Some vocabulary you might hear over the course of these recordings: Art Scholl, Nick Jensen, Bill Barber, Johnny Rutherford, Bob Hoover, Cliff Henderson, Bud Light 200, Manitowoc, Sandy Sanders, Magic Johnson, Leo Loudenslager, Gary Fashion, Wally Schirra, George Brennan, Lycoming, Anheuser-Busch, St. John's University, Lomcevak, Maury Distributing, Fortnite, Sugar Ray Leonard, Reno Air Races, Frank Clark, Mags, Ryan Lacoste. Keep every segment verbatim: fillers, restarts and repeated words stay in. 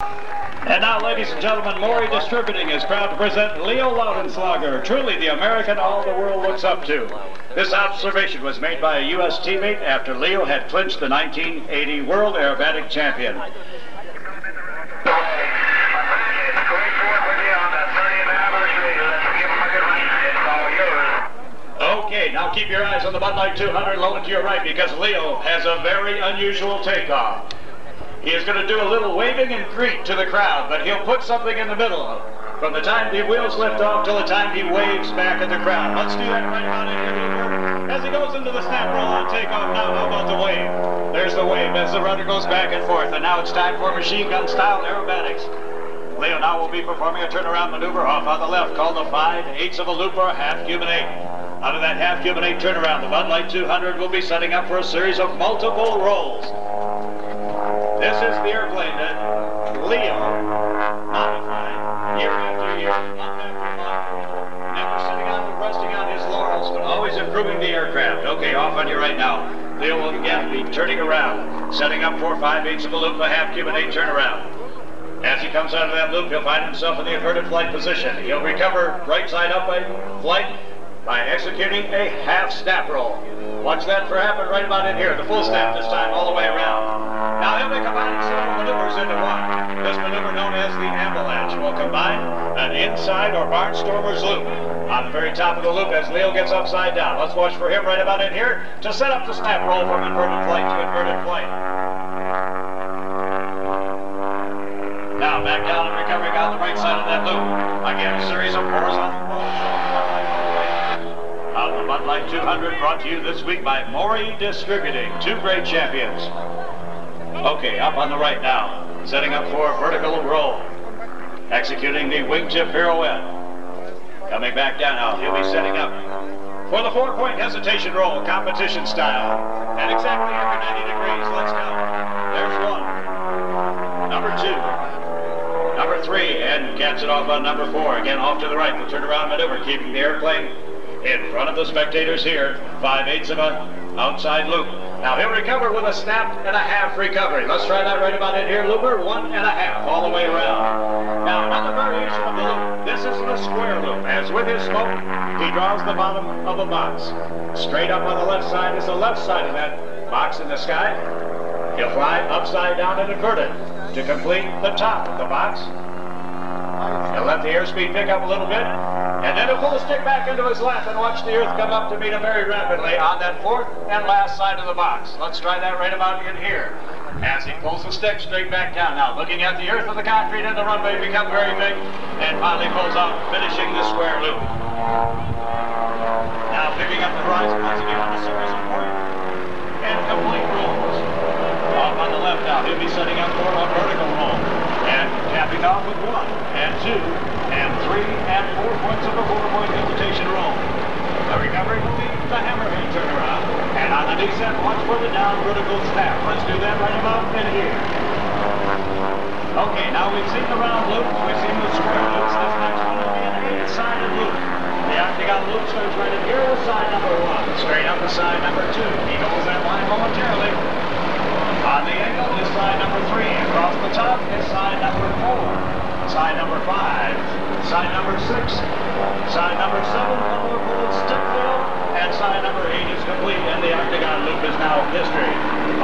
And now, ladies and gentlemen, Maury Distributing is proud to present Leo Loudenslager, truly the American all the world looks up to. This observation was made by a U S teammate after Leo had clinched the nineteen eighty World Aerobatic Champion. Okay, now keep your eyes on the Bud Light two hundred low and to your right, because Leo has a very unusual takeoff. He is going to do a little waving and greet to the crowd, but he'll put something in the middle from the time the wheels lift off till the time he waves back at the crowd. Let's do that right now as he goes into the snap roll on takeoff. Now, how about the wave? There's the wave as the rudder goes back and forth, and now it's time for machine gun style aerobatics. Leo now will be performing a turnaround maneuver off on the left called the five eighths of a loop or half cuban eight. Out of that half cuban eight turnaround, the Bud Light two hundred will be setting up for a series of multiple rolls. This is the airplane that Leo modified year after year, month after month, never sitting out and resting on his laurels, but always improving the aircraft. Okay, off on you right now. Leo will again be turning around, setting up four five-eighths of a loop, a half cube, and eight turnaround. As he comes out of that loop, he'll find himself in the inverted flight position. He'll recover right side up by flight by executing a half snap roll. Watch that for happen right about in here, the full snap this time all the way around. Now he'll be combining several maneuvers into one. This maneuver, known as the avalanche, will combine an inside or barnstormer's loop on the very top of the loop as Leo gets upside down. Let's watch for him right about in here to set up the snap roll from inverted flight to inverted flight. Now back down and recovering on the right side of that loop. Again, a series of horizontal rolls. Out of the Bud Light two hundred, brought to you this week by Maury Distributing, two great champions. Okay, up on the right now, setting up for a vertical roll, executing the wingtip pirouette. Coming back down now, he'll be setting up for the four-point hesitation roll, competition style. And exactly every ninety degrees, let's count. There's one, number two, number three, and caps it off on number four. Again, off to the right, the turnaround maneuver, keeping the airplane in front of the spectators here, five-eighths of an outside loop. Now he'll recover with a snap and a half recovery. Let's try that right about in here, looper. One and a half all the way around. Now another variation of the loop. This is the square loop. As with his smoke, he draws the bottom of a box. Straight up on the left side is the left side of that box in the sky. He'll fly upside down and inverted to complete the top of the box. He'll let the airspeed pick up a little bit, and then he'll pull the stick back into his lap and watch the earth come up to meet him very rapidly on that fourth and last side of the box. Let's try that right about in here. As he pulls the stick straight back down now, looking at the earth and the concrete and the runway become very big, and finally pulls out, finishing the square loop. Now picking up the horizon once again on the series of four and complete rolls. Off on the left now, he'll be setting up for a vertical roll, and tapping off with one and two and three and four points of the four-point hesitation roll. The recovery will be the hammerhead turnaround, and on the descent, watch for the down vertical snap. Let's do that right about in here. Okay, now we've seen the round loops, we've seen the square loops. This next one will be an eight-sided loop. The octagon loop starts right in here with side number one, straight up to side number two. He holds that line momentarily. On the angle is side number three. Across the top is side number four, side number five, side number six, side number seven, one more bullet stick fill, and side number eight is complete, and the octagon loop is now history.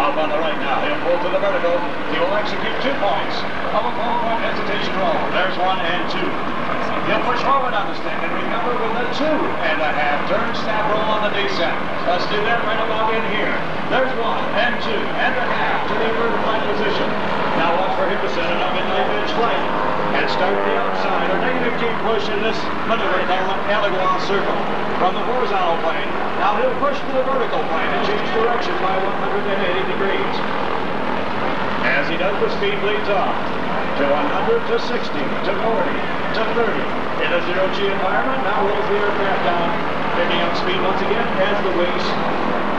Up on the right now, he'll pull to the vertical. He will execute two points of a four-point hesitation roll. There's one and two. He'll push forward on the stick, and recover with a two and a half turn snap roll on the descent. Let's do that right about in here. There's one and two and a half to the inverted flight position. Now watch for him to set it up in late edge flight and start the outside or negative G push in this maneuver called an Allegoire circle from the horizontal plane. Now he'll push to the vertical plane and change direction by one hundred eighty degrees. As he does, the speed leads off to one hundred to sixty to forty to thirty in a zero G environment. Now rolls the aircraft down, picking up speed once again as the wings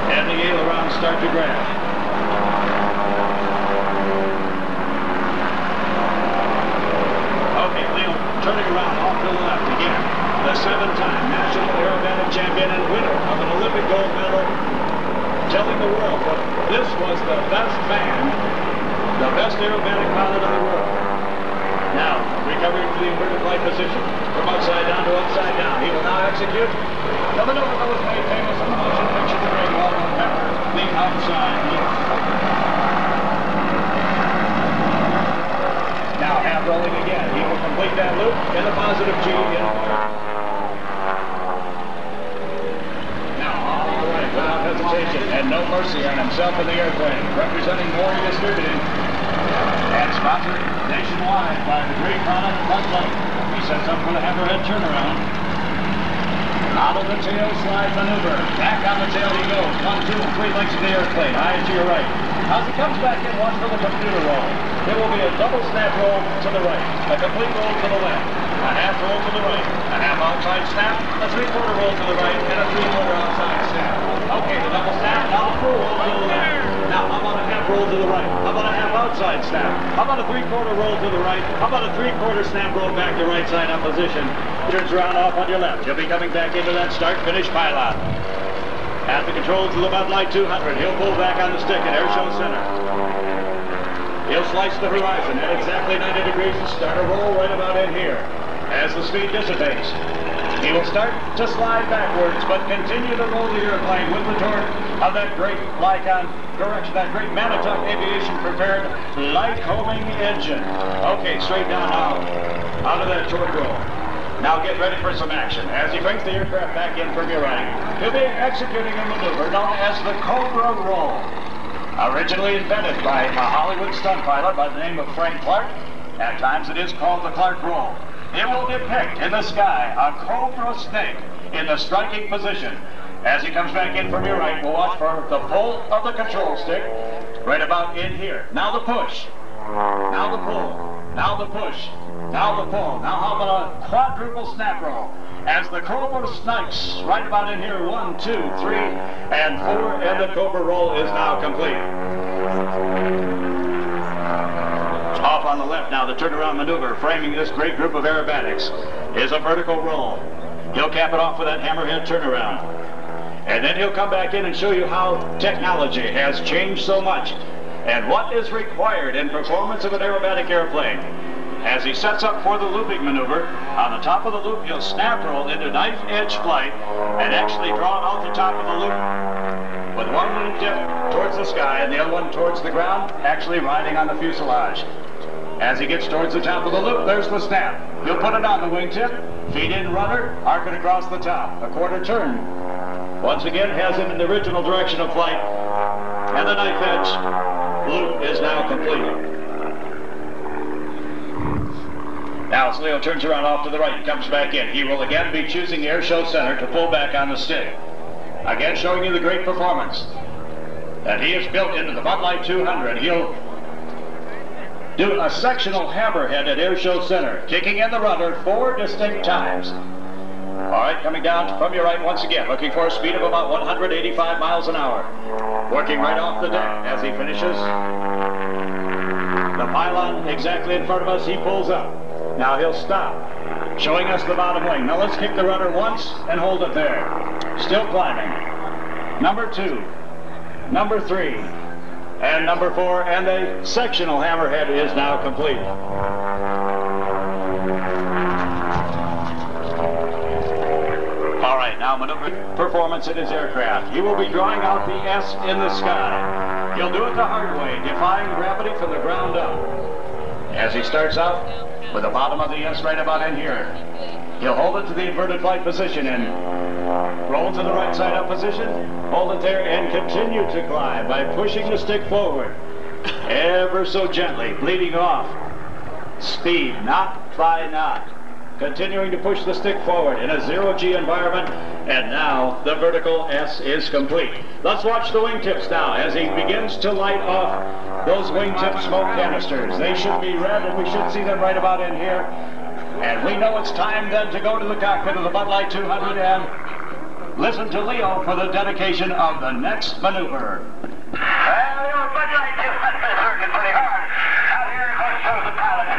and the ailerons start to grab. Okay, Leo turning around off to the left again. The seven-time national aerobatic champion and winner of an Olympic gold medal, telling the world that this was the best man, the best aerobatic pilot in the world. Covering to the inverted right position. From upside down to upside down. He will now execute. Now the note was made famous in the motion picture during Walden Pepper, the outside look. Now half rolling again. He will complete that loop in the positive G. Now all right without hesitation and no mercy on himself in the airplane. Representing Maury Distributing. And sponsored nationwide by the great product Bud Light. He sets up with a hammerhead turnaround. Out of the tail slide maneuver. Back on the tail he goes. One, two, three legs of the airplane. High to your right. As he comes back in, watch for the computer roll. There will be a double snap roll to the right. A complete roll to the left. A half roll to the right. A half outside snap. A three-quarter roll to the right. And a three-quarter outside snap. Okay, the double snap. Now full roll to the left. Now, how about a half roll to the right? How about a half outside snap? How about a three-quarter roll to the right? How about a three-quarter snap roll back to right side opposition? Turns around off on your left. You'll be coming back into that start-finish pylon. At the controls of the Bud Light two hundred, he'll pull back on the stick at air show center. He'll slice the horizon at exactly ninety degrees and start a roll right about in here. As the speed dissipates, he will start to slide backwards, but continue to roll the airplane with the torque of that great Lycoming direction, that great Manitowoc aviation-prepared Lycoming engine. Okay, straight down now, out of that torque roll. Now get ready for some action as he brings the aircraft back in for gear riding. He'll be executing a maneuver known as the Cobra Roll, originally invented by a Hollywood stunt pilot by the name of Frank Clark. At times it is called the Clark Roll. It will depict in the sky a cobra snake in the striking position. As he comes back in from your right, we'll watch for the pull of the control stick right about in here. Now the push. Now the pull. Now the push. Now the pull. Now how about a quadruple snap roll? As the cobra snakes right about in here, one, two, three, and four, and the cobra roll is now complete. Off on the left now, the turnaround maneuver framing this great group of aerobatics is a vertical roll. He'll cap it off with that hammerhead turnaround. And then he'll come back in and show you how technology has changed so much and what is required in performance of an aerobatic airplane. As he sets up for the looping maneuver, on the top of the loop he'll snap roll into knife edge flight and actually draw out the top of the loop, with one wing tip towards the sky and the other one towards the ground, actually riding on the fuselage. As he gets towards the top of the loop, there's the snap. He'll put it on the wingtip, feed in rudder, arc it across the top, a quarter turn. Once again, has him in the original direction of flight, and the knife edge loop is now complete. Now as Leo turns around off to the right and comes back in, he will again be choosing air show center to pull back on the stick. Again, showing you the great performance that he has built into the Bud Light two hundred. He'll do a sectional hammerhead at Air Show Center, kicking in the rudder four distinct times. All right, coming down from your right once again, looking for a speed of about one hundred eighty-five miles an hour. Working right off the deck as he finishes. The pylon exactly in front of us, he pulls up. Now he'll stop, showing us the bottom wing. Now let's kick the rudder once and hold it there. Still climbing. Number two, number three, and number four, and the sectional hammerhead is now complete. All right, now maneuver performance in his aircraft. He will be drawing out the S in the sky. He'll do it the hard way, defying gravity from the ground up. As he starts out with the bottom of the S right about in here, he'll hold it to the inverted flight position and roll to the right side up position, hold it there, and continue to climb by pushing the stick forward, ever so gently, bleeding off. Speed, knot by knot. Continuing to push the stick forward in a zero-G environment, and now the vertical S is complete. Let's watch the wingtips now as he begins to light off those wingtip smoke canisters. They should be red, and we should see them right about in here. And we know it's time then to go to the cockpit of the Bud Light two hundred and listen to Leo for the dedication of the next maneuver. Well, the old Bud Light two hundred is working pretty hard. Out here, of course, shows the pilot.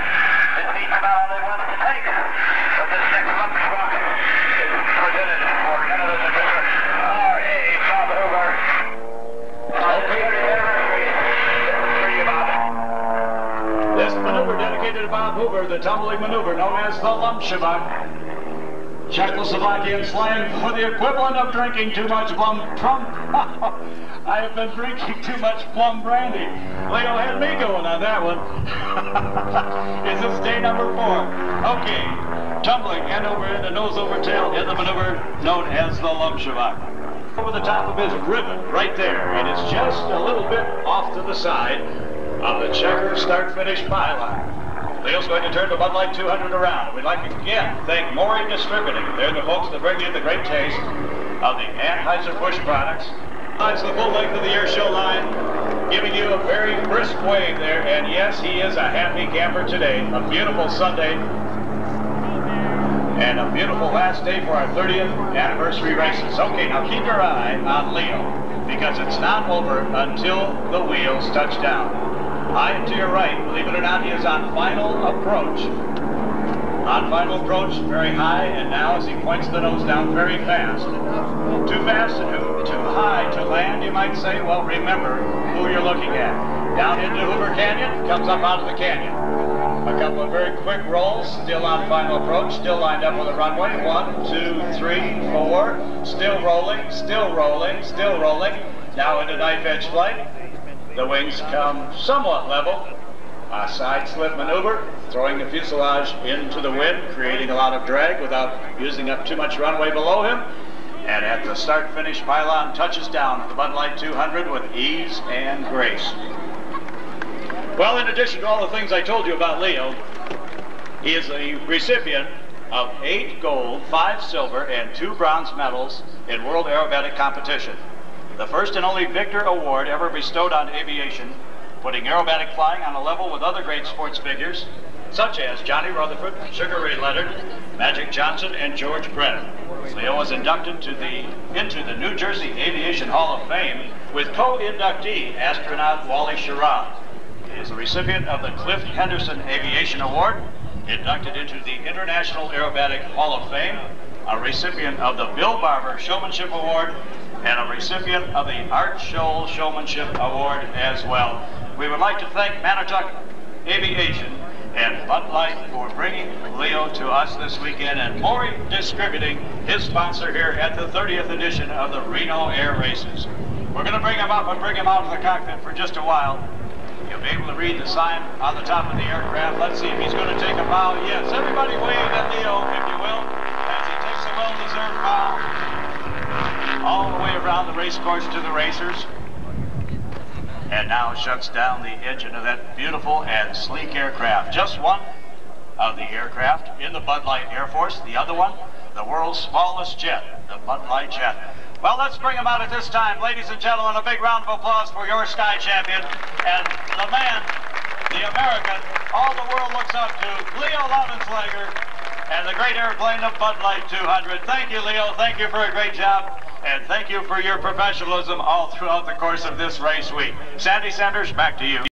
This seat's about all they want to take. But this next month's walk is presented for Canada's adventure. R A Bob Hoover. Okay. This maneuver dedicated to Bob Bob Hoover, the tumbling maneuver known as the Lomcevak. Czechoslovakian slang for the equivalent of drinking too much plum plum. I have been drinking too much plum brandy. Leo had me going on that one. This is day number four. Okay, tumbling end over end and nose over tail in the maneuver known as the Lomcevak. Over the top of his ribbon, right there, and it's just a little bit off to the side of the checker start-finish pylon. Leo's going to turn the Bud Light two hundred around. We'd like to again thank Maury Distributing. They're the folks that bring you the great taste of the Anheuser-Busch products. It's the full length of the air show line, giving you a very brisk wave there, and yes, he is a happy camper today. A beautiful Sunday, and a beautiful last day for our thirtieth anniversary races. Okay, now keep your eye on Leo, because it's not over until the wheels touch down. High and to your right, believe it or not, he is on final approach. On final approach, very high, and now as he points the nose down, very fast. Too fast and too, too high to land, you might say. Well, remember who you're looking at. Down into Hoover Canyon, comes up out of the canyon. A couple of very quick rolls, still on final approach, still lined up with the runway. One, two, three, four. Still rolling, still rolling, still rolling. Now into knife edge flight. The wings come somewhat level. A side slip maneuver, throwing the fuselage into the wind, creating a lot of drag without using up too much runway below him. And at the start-finish pylon, touches down at the Bud Light two hundred with ease and grace. Well, in addition to all the things I told you about Leo, he is the recipient of eight gold, five silver, and two bronze medals in World Aerobatic Competition. The first and only Victor Award ever bestowed on aviation, putting aerobatic flying on a level with other great sports figures, such as Johnny Rutherford, Sugar Ray Leonard, Magic Johnson, and George Brennan. Leo was inducted to the, into the New Jersey Aviation Hall of Fame with co-inductee astronaut Wally Schirra. Is a recipient of the Cliff Henderson Aviation Award, inducted into the International Aerobatic Hall of Fame, a recipient of the Bill Barber Showmanship Award, and a recipient of the Art Scholl Showmanship Award as well. We would like to thank Manitowoc Aviation and Bud Light for bringing Leo to us this weekend, and Maury Distributing, his sponsor here at the thirtieth edition of the Reno Air Races. We're going to bring him up and bring him out of the cockpit for just a while. You'll be able to read the sign on the top of the aircraft. Let's see if he's going to take a foul. Yes, everybody wave at Leo, if you will, as he takes a well-deserved foul. All the way around the race course to the racers. And now shuts down the engine of that beautiful and sleek aircraft. Just one of the aircraft in the Bud Light Air Force. The other one, the world's smallest jet, the Bud Light jet. Well, let's bring him out at this time. Ladies and gentlemen, a big round of applause for your sky champion and the man, the American, all the world looks up to, Leo Loudenslager, and the great airplane of Bud Light two hundred. Thank you, Leo. Thank you for a great job, and thank you for your professionalism all throughout the course of this race week. Sandy Sanders, back to you.